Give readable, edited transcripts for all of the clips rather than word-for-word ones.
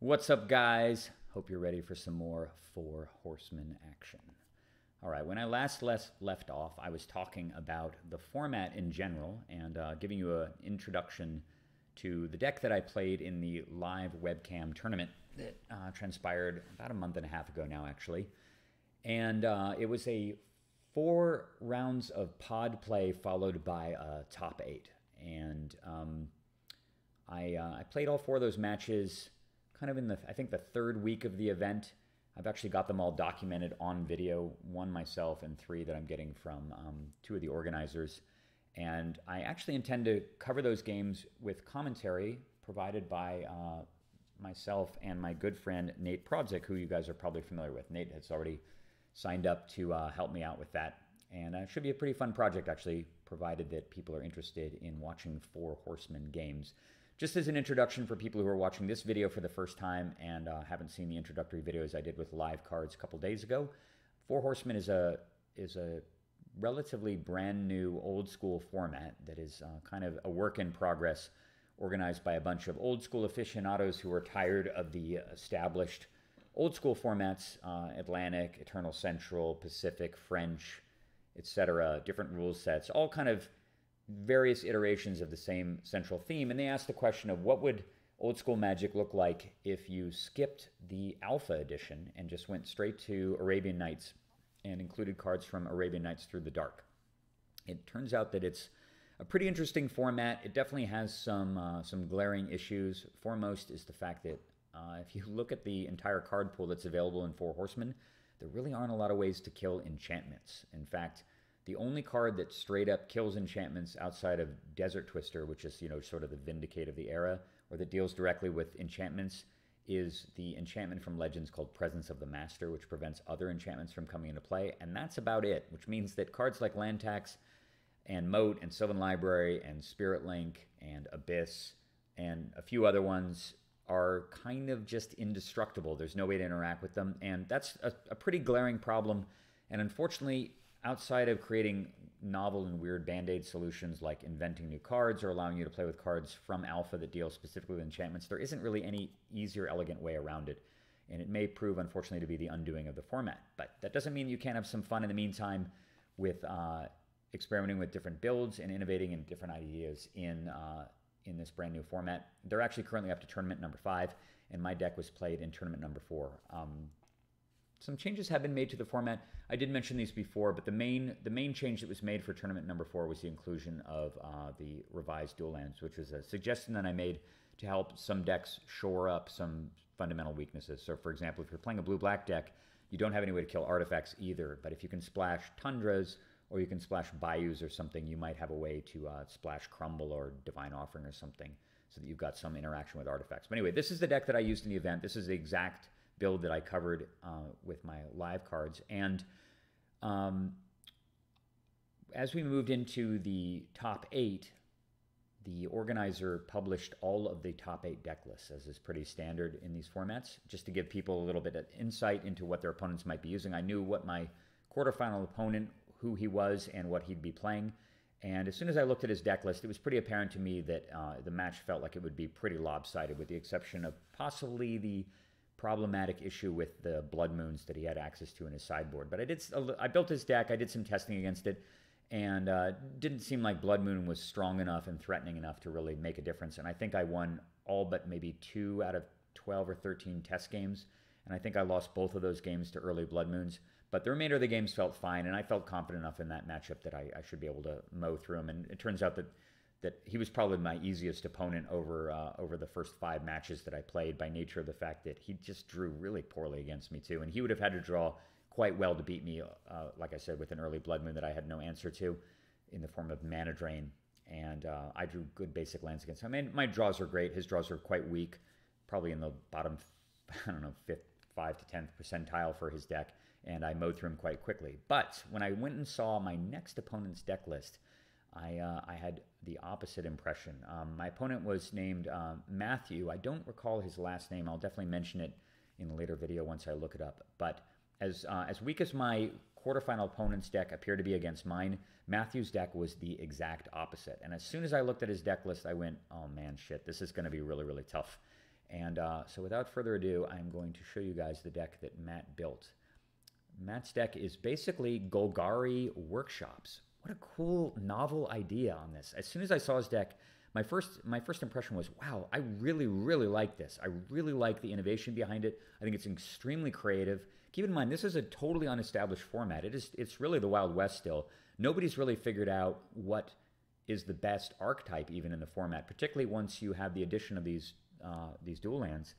What's up, guys? Hope you're ready for some more Four Horsemen action. All right, when I left off, I was talking about the format in general and giving you an introduction to the deck that I played in the live webcam tournament that transpired about a month and a half ago now, actually. And it was a 4 rounds of pod play followed by a top 8. And I played all 4 of those matches kind of in the, I think, the 3rd week of the event. I've actually got them all documented on video, 1 myself and 3 that I'm getting from 2 of the organizers. And I actually intend to cover those games with commentary provided by myself and my good friend Nate Prawdzik, who you guys are probably familiar with. Nate has already signed up to help me out with that. And it should be a pretty fun project, actually, provided that people are interested in watching Four Horsemen games. Just as an introduction for people who are watching this video for the first time and haven't seen the introductory videos I did with live cards a couple days ago, Four Horsemen is a relatively brand new, old school format that is kind of a work in progress, organized by a bunch of old school aficionados who are tired of the established old school formats, Atlantic, Eternal Central, Pacific, French, etc., different rule sets, all kind of various iterations of the same central theme. And they asked the question of what would old school Magic look like if you skipped the Alpha edition and just went straight to Arabian Nights and included cards from Arabian Nights Through the Dark. It turns out that it's a pretty interesting format. It definitely has some glaring issues. Foremost is the fact that if you look at the entire card pool that's available in Four Horsemen, there really aren't a lot of ways to kill enchantments. In fact, the only card that straight up kills enchantments outside of Desert Twister, which is, you know, sort of the Vindicate of the era, or that deals directly with enchantments, is the enchantment from Legends called Presence of the Master, which prevents other enchantments from coming into play. And that's about it, which means that cards like Land Tax and Moat and Sylvan Library and Spirit Link and Abyss and a few other ones are kind of just indestructible. There's no way to interact with them. And that's a pretty glaring problem. And unfortunately, outside of creating novel and weird band-aid solutions like inventing new cards or allowing you to play with cards from Alpha that deal specifically with enchantments, there isn't really any easier, elegant way around it. And it may prove, unfortunately, to be the undoing of the format. But that doesn't mean you can't have some fun in the meantime with experimenting with different builds and innovating in different ideas in this brand new format. They're actually currently up to tournament number 5, and my deck was played in tournament number 4. Some changes have been made to the format. I did mention these before, but the main change that was made for tournament number 4 was the inclusion of the revised dual lands, which was a suggestion that I made to help some decks shore up some fundamental weaknesses. So, for example, if you're playing a blue-black deck, you don't have any way to kill artifacts either, but if you can splash Tundras or you can splash Bayous or something, you might have a way to splash Crumble or Divine Offering or something so that you've got some interaction with artifacts. But anyway, this is the deck that I used in the event. This is the exact build that I covered with my live cards. And as we moved into the top 8, the organizer published all of the top 8 deck lists, as is pretty standard in these formats, just to give people a little bit of insight into what their opponents might be using. I knew what my quarterfinal opponent, who he was, and what he'd be playing. And as soon as I looked at his deck list, it was pretty apparent to me that the match felt like it would be pretty lopsided, with the exception of possibly the problematic issue with the Blood Moons that he had access to in his sideboard. But I built his deck, I did some testing against it, and didn't seem like Blood Moon was strong enough and threatening enough to really make a difference. And I think I won all but maybe 2 out of 12 or 13 test games, and I think I lost both of those games to early Blood Moons. But the remainder of the games felt fine, and I felt confident enough in that matchup that I should be able to mow through him. And it turns out that he was probably my easiest opponent over the first 5 matches that I played, by nature of the fact that he just drew really poorly against me too. And he would have had to draw quite well to beat me, like I said, with an early Blood Moon that I had no answer to in the form of Mana Drain. And I drew good basic lands against him. I mean, my draws were great. His draws were quite weak, probably in the bottom, I don't know, 5th to 10th percentile for his deck. And I mowed through him quite quickly. But when I went and saw my next opponent's deck list, I had the opposite impression. My opponent was named Matthew. I don't recall his last name. I'll definitely mention it in a later video once I look it up. But as weak as my quarterfinal opponent's deck appeared to be against mine, Matthew's deck was the exact opposite. And as soon as I looked at his deck list, I went, oh man, shit, this is going to be really, really tough. And so without further ado, I'm going to show you guys the deck that Matt built. Matt's deck is basically Golgari Workshops. What a cool, novel idea on this. As soon as I saw his deck, my first impression was, wow, I really, really like this. I really like the innovation behind it. I think it's extremely creative. Keep in mind, this is a totally unestablished format. It's really the Wild West still. Nobody's really figured out what is the best archetype even in the format, particularly once you have the addition of these dual lands.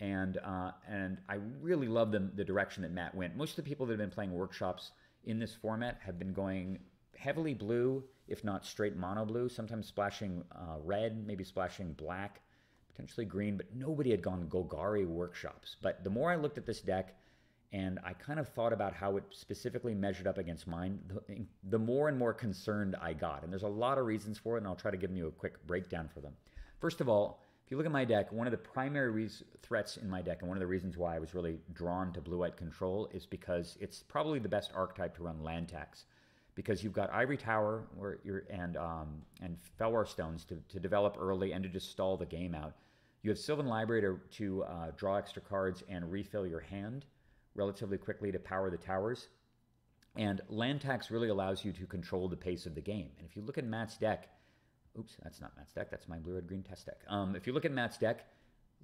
And I really love the direction that Matt went. Most of the people that have been playing workshops in this format have been going heavily blue, if not straight mono blue, sometimes splashing red, maybe splashing black, potentially green, but nobody had gone Golgari Workshops. But the more I looked at this deck and I kind of thought about how it specifically measured up against mine, the more and more concerned I got. And there's a lot of reasons for it, and I'll try to give you a quick breakdown for them. First of all, if you look at my deck, one of the primary threats in my deck, and one of the reasons why I was really drawn to blue-white control, is because it's probably the best archetype to run Land Tax. Because you've got Ivory Tower and Felwar Stones to develop early and to just stall the game out. You have Sylvan Library to draw extra cards and refill your hand relatively quickly to power the towers. And Land Tax really allows you to control the pace of the game. And if you look at Matt's deck, oops, that's not Matt's deck, that's my blue-red-green test deck. If you look at Matt's deck,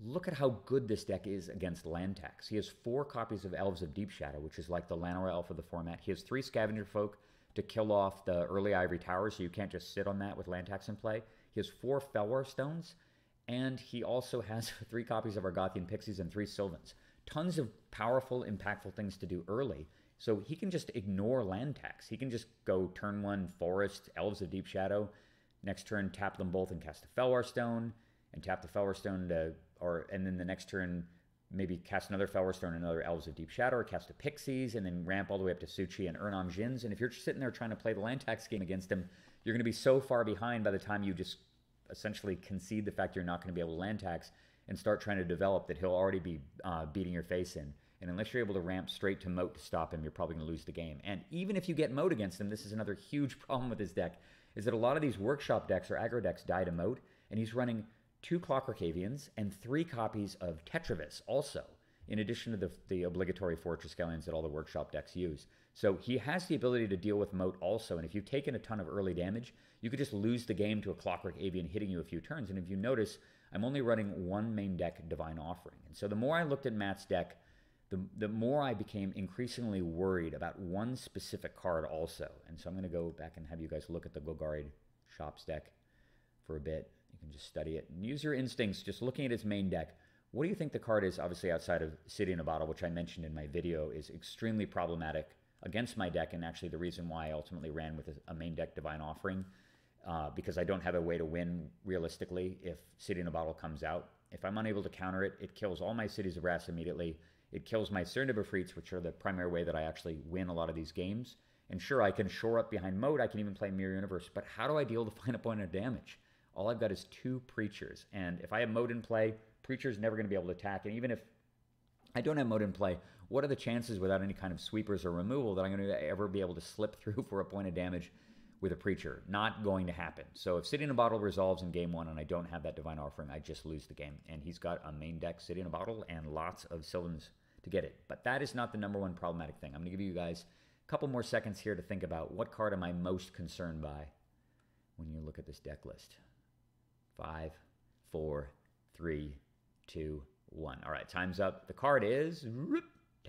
look at how good this deck is against Land Tax. He has 4 copies of Elves of Deep Shadow, which is like the Lanora Elf of the format. He has 3 Scavenger Folk to kill off the early Ivory Tower, so you can't just sit on that with Land Tax in play. He has 4 Felwar Stones, and he also has 3 copies of Argothian Pixies and 3 Sylvans. Tons of powerful, impactful things to do early, so he can just ignore Land Tax. He can just go turn 1 Forest, Elves of Deep Shadow, next turn tap them both and cast a Felwar Stone, and tap the Felwar Stone and then the next turn maybe cast another Felwar Stone, another Elves of Deep Shadow, or cast a Pixies, and then ramp all the way up to Su-Chi and Urnam Jinns. And if you're just sitting there trying to play the Land Tax game against him, you're going to be so far behind by the time you just essentially concede the fact you're not going to be able to Land Tax and start trying to develop that he'll already be beating your face in. And unless you're able to ramp straight to Moat to stop him, you're probably going to lose the game. And even if you get Moat against him, this is another huge problem with his deck, is that a lot of these workshop decks or aggro decks die to Moat, and he's running 2 Clockwork Avians and 3 copies of Tetravis also, in addition to the obligatory 4 Triskelions that all the workshop decks use. So he has the ability to deal with Moat also, and if you've taken a ton of early damage, you could just lose the game to a Clockwork Avian hitting you a few turns. And if you notice, I'm only running 1 main deck Divine Offering. And so the more I looked at Matt's deck, the more I became increasingly worried about one specific card also. And so I'm going to go back and have you guys look at the Golgari Shops deck for a bit. You can just study it and use your instincts. Just looking at its main deck, what do you think the card is? Obviously, outside of City in a Bottle, which I mentioned in my video, is extremely problematic against my deck, and actually the reason why I ultimately ran with a main deck Divine Offering, because I don't have a way to win realistically if City in a Bottle comes out. If I'm unable to counter it, it kills all my Cities of Brass immediately. It kills my Serendib Efreets, which are the primary way that I actually win a lot of these games. And sure, I can shore up behind Moat. I can even play Mirror Universe, but how do I deal the final point of damage? All I've got is 2 Preachers, and if I have Moat in play, Preacher's never going to be able to attack, and even if I don't have Moat in play, what are the chances without any kind of sweepers or removal that I'm going to ever be able to slip through for a point of damage with a Preacher? Not going to happen. So if City in a Bottle resolves in game 1 and I don't have that Divine Offering, I just lose the game, and he's got a main deck City in a Bottle and lots of Sylvans to get it. But that is not the number one problematic thing. I'm going to give you guys a couple more seconds here to think about what card am I most concerned by when you look at this deck list. 5, 4, 3, 2, 1. All right, time's up. The card is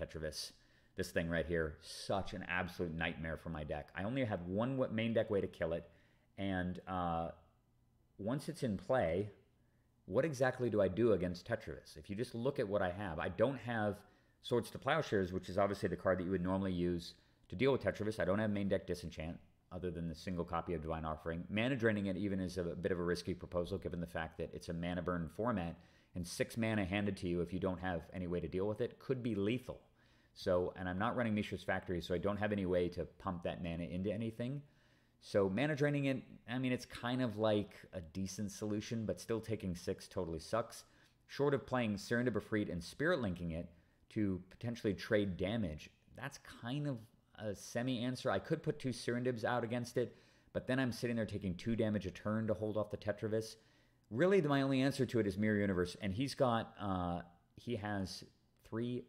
Tetravis. This thing right here, such an absolute nightmare for my deck. I only have 1 main deck way to kill it, and once it's in play, what exactly do I do against Tetravis? If you just look at what I have, I don't have Swords to Plowshares, which is obviously the card that you would normally use to deal with Tetravis. I don't have main deck Disenchant, other than the single copy of Divine Offering. Mana draining it even is a bit of a risky proposal, given the fact that it's a mana burn format, and 6 mana handed to you if you don't have any way to deal with it could be lethal. So, and I'm not running Mishra's Factory, so I don't have any way to pump that mana into anything. So mana draining it, I mean, it's kind of like a decent solution, but still taking 6 totally sucks. Short of playing Serendib Efreet and Spirit Linking it to potentially trade damage, that's kind of a semi-answer. I could put 2 Serendibs out against it, but then I'm sitting there taking 2 damage a turn to hold off the Tetravis. Really, my only answer to it is Mirror Universe, and he's got he has 3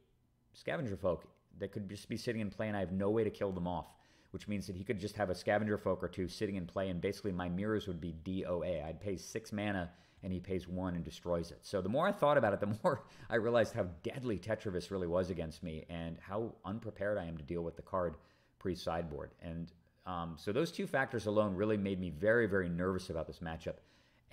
Scavenger Folk that could just be sitting in play, and I have no way to kill them off, which means that he could just have a Scavenger Folk or 2 sitting in play, and basically my mirrors would be DOA. I'd pay 6 mana, and he pays 1 and destroys it. So the more I thought about it, the more I realized how deadly Tetravis really was against me and how unprepared I am to deal with the card pre-sideboard. And so those 2 factors alone really made me very, very nervous about this matchup.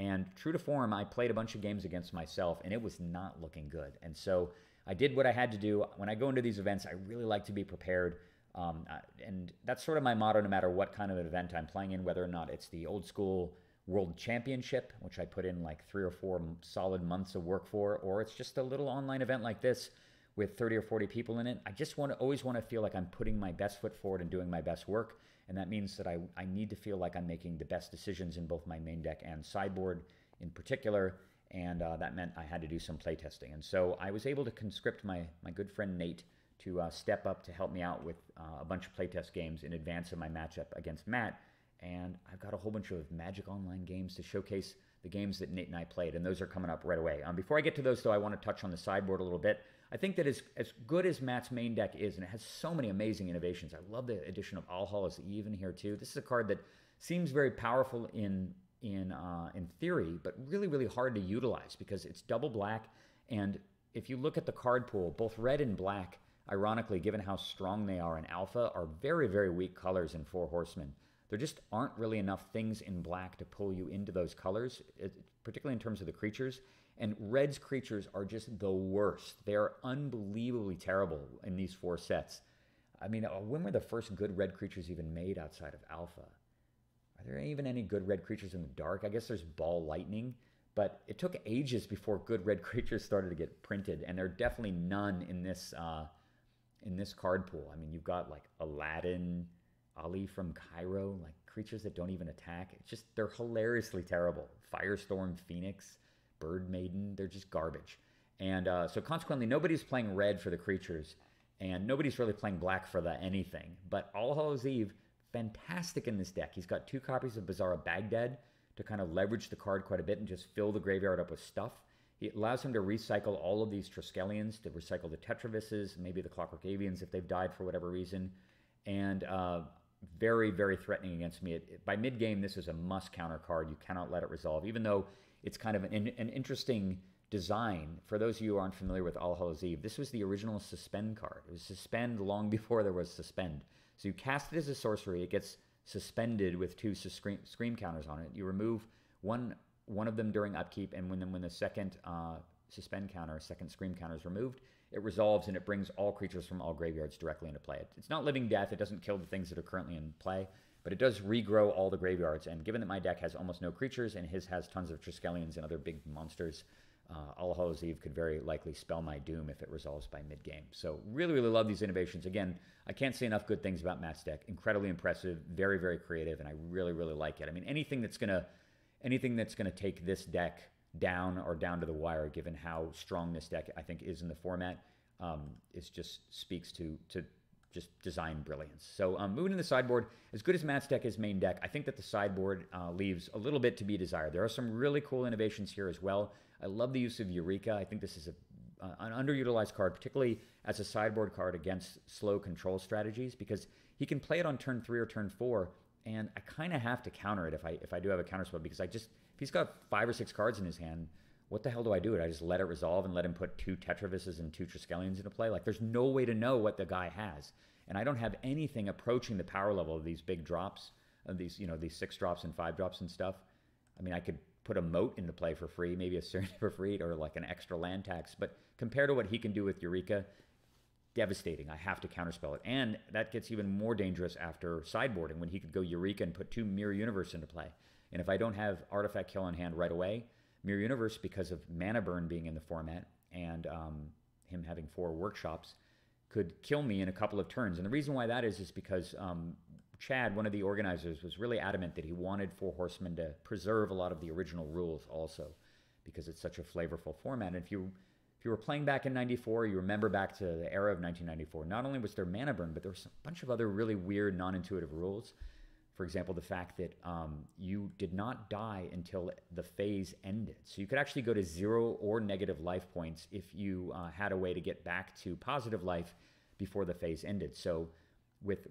And true to form, I played a bunch of games against myself, and it was not looking good. And so I did what I had to do. When I go into these events, I really like to be prepared. And that's sort of my motto no matter what kind of event I'm playing in, whether or not it's the old school World Championship, which I put in like 3 or 4 solid months of work for, or it's just a little online event like this with 30 or 40 people in it. I just always want to feel like I'm putting my best foot forward and doing my best work, and that means that I need to feel like I'm making the best decisions in both my main deck and sideboard in particular, and that meant I had to do some playtesting. And so I was able to conscript my good friend Nate to step up to help me out with a bunch of playtest games in advance of my matchup against Matt. And I've got a whole bunch of Magic Online games to showcase the games that Nate and I played, and those are coming up right away. Before I get to those, though, I want to touch on the sideboard a little bit. I think that as good as Matt's main deck is, and it has so many amazing innovations, I love the addition of Allhalla's Eve in here, too. This is a card that seems very powerful in theory, but really, really hard to utilize because it's double black, and if you look at the card pool, both red and black, ironically, given how strong they are in alpha, are very, very weak colors in Four Horsemen. There just aren't really enough things in black to pull you into those colors, particularly in terms of the creatures. And red's creatures are just the worst. They are unbelievably terrible in these 4 sets. I mean, when were the first good red creatures even made outside of alpha? Are there even any good red creatures in the dark? I guess there's ball lightning, but it took ages before good red creatures started to get printed, and there are definitely none in this in this card pool. I mean, you've got like Aladdin, Ali from Cairo, like creatures that don't even attack. It's just, they're hilariously terrible. Firestorm Phoenix, Bird Maiden, they're just garbage. And so consequently, nobody's playing red for the creatures, and nobody's really playing black for the anything. But Allhalla's Eve, fantastic in this deck. He's got 2 copies of Bazaar of Baghdad to kind of leverage the card quite a bit and just fill the graveyard up with stuff. It allows him to recycle all of these Triskelions, to recycle the Tetravises, maybe the Clockwork Avians if they've died for whatever reason. And very, very threatening against me. By mid-game, this is a must-counter card. You cannot let it resolve, even though it's kind of an interesting design. For those of you who aren't familiar with Allhalla's Eve, this was the original Suspend card. It was Suspend long before there was Suspend. So you cast it as a sorcery. It gets suspended with 2 scream counters on it. You remove one of them during upkeep, and when the second suspend counter, second scream counter is removed, it resolves and it brings all creatures from all graveyards directly into play. It's not living death, it doesn't kill the things that are currently in play, but it does regrow all the graveyards. And given that my deck has almost no creatures and his has tons of Triskelions and other big monsters, Allhalla's Eve could very likely spell my doom if it resolves by mid-game. So really, really love these innovations. Again, I can't say enough good things about Matt's deck. Incredibly impressive, very, very creative, and I really, really like it. I mean, anything that's going to take this deck down or down to the wire, given how strong this deck I think is in the format, it just speaks to just design brilliance. So moving to the sideboard, as good as Matt's deck is main deck, I think that the sideboard leaves a little bit to be desired. There are some really cool innovations here as well. I love the use of Eureka. I think this is an underutilized card, particularly as a sideboard card against slow control strategies, because he can play it on turn 3 or turn 4, and I kind of have to counter it if I do have a counter spell, because I just, if he's got 5 or 6 cards in his hand, what the hell do I do? I just let it resolve and let him put 2 Tetravises and 2 Triskelions into play? Like, there's no way to know what the guy has, and I don't have anything approaching the power level of these big drops, of these, you know, these 6 drops and 5 drops and stuff. I mean, I could put a Moat into play for free, maybe a Serendib Efreets or like an extra Land Tax, but compared to what he can do with Eureka, devastating. I have to counterspell it. And that gets even more dangerous after sideboarding, when he could go Eureka and put 2 Mirror Universe into play. And if I don't have Artifact Kill on hand right away, Mirror Universe, because of Mana Burn being in the format and him having 4 workshops, could kill me in a couple of turns. And the reason why that is because Chad, one of the organizers, was really adamant that he wanted Four Horsemen to preserve a lot of the original rules also, because it's such a flavorful format. And if you were playing back in 94, you remember back to the era of 1994, not only was there Mana Burn, but there was a bunch of other really weird, non-intuitive rules. For example, the fact that you did not die until the phase ended. So you could actually go to zero or negative life points if you had a way to get back to positive life before the phase ended. So with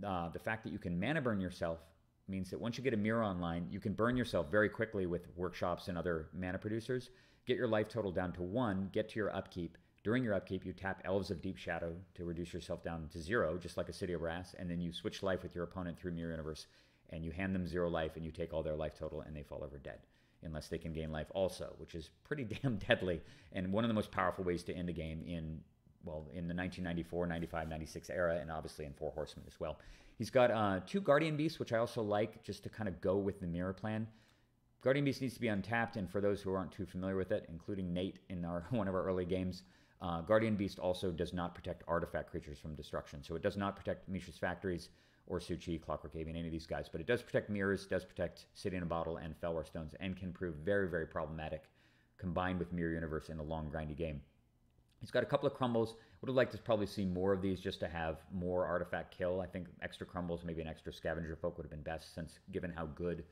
the fact that you can mana burn yourself means that once you get a mirror online, you can burn yourself very quickly with workshops and other mana producers, get your life total down to 1, get to your upkeep. During your upkeep, you tap Elves of Deep Shadow to reduce yourself down to 0, just like a City of Brass, and then you switch life with your opponent through Mirror Universe, and you hand them 0 life, and you take all their life total, and they fall over dead, unless they can gain life also, which is pretty damn deadly, and one of the most powerful ways to end a game in, well, in the 1994, 95, 96 era, and obviously in Four Horsemen as well. He's got 2 Guardian Beasts, which I also like, just to kind of go with the Mirror plan. Guardian Beast needs to be untapped, and for those who aren't too familiar with it, including Nate in one of our early games, Guardian Beast also does not protect artifact creatures from destruction. So it does not protect Mishra's Factories or Su-Chi, Clockwork Avian, any of these guys. But it does protect mirrors, does protect City in a Bottle and Felwar Stones, and can prove very, very problematic combined with Mirror Universe in a long, grindy game. He's got a couple of crumbles. Would have liked to probably see more of these just to have more artifact kill. I think extra crumbles, maybe an extra Scavenger Folk would have been best, since given how good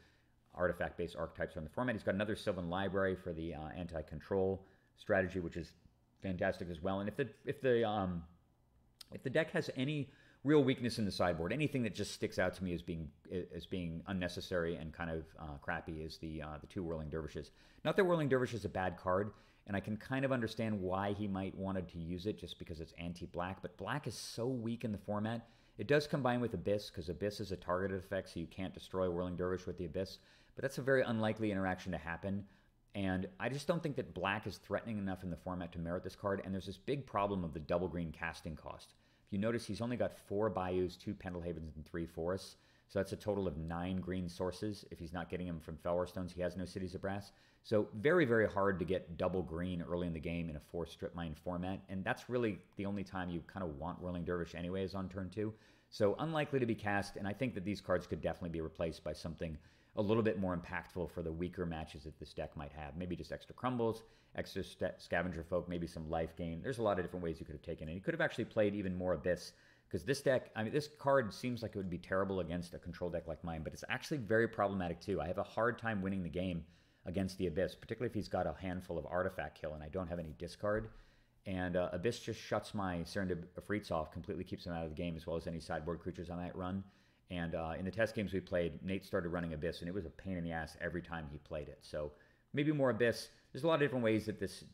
artifact-based archetypes are in the format. He's got another Sylvan Library for the anti-control strategy, which is fantastic as well. And if the deck has any real weakness in the sideboard, anything that just sticks out to me as being unnecessary and kind of crappy is the 2 Whirling Dervishes. Not that Whirling Dervish is a bad card, and I can kind of understand why he might wanted to use it just because it's anti-black, but black is so weak in the format. It does combine with Abyss, because Abyss is a targeted effect, so you can't destroy Whirling Dervish with the Abyss, but that's a very unlikely interaction to happen. And I just don't think that black is threatening enough in the format to merit this card. And there's this big problem of the double green casting cost. If you notice, he's only got 4 Bayous, 2 Pendlehavens, and 3 Forests. So that's a total of 9 green sources. If he's not getting them from Felwar Stones, he has no Cities of Brass. So very, very hard to get double green early in the game in a 4 strip mine format. And that's really the only time you kind of want Whirling Dervish anyway, is on turn 2. So unlikely to be cast. And I think that these cards could definitely be replaced by something a little bit more impactful for the weaker matches that this deck might have. Maybe just extra crumbles, extra Scavenger Folk, maybe some life gain. There's a lot of different ways you could have taken it. You could have actually played even more Abyss, because this deck, I mean, this card seems like it would be terrible against a control deck like mine, but it's actually very problematic too. I have a hard time winning the game against the Abyss, particularly if he's got a handful of artifact kill and I don't have any discard. And Abyss just shuts my Serendib Efreets off, completely keeps him out of the game, as well as any sideboard creatures I might run. And in the test games we played, Nate started running Abyss, and it was a pain in the ass every time he played it. So maybe more Abyss. There's a lot of different ways that this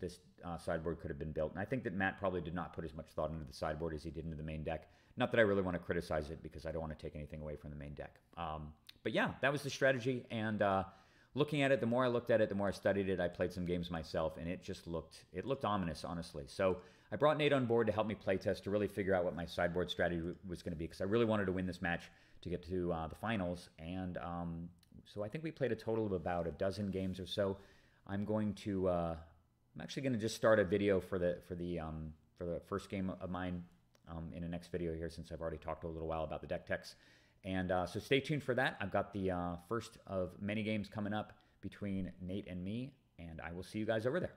sideboard could have been built. And I think that Matt probably did not put as much thought into the sideboard as he did into the main deck. Not that I really want to criticize it, because I don't want to take anything away from the main deck. But yeah, that was the strategy. And looking at it, the more I looked at it, the more I studied it. I played some games myself, and it just looked ominous, honestly. So I brought Nate on board to help me playtest to really figure out what my sideboard strategy was going to be, because I really wanted to win this match to get to the finals. And so I think we played a total of about a dozen games or so. I'm actually going to just start a video for the first game of mine in the next video here, since I've already talked a little while about the deck techs. And so stay tuned for that. I've got the first of many games coming up between Nate and me, and I will see you guys over there.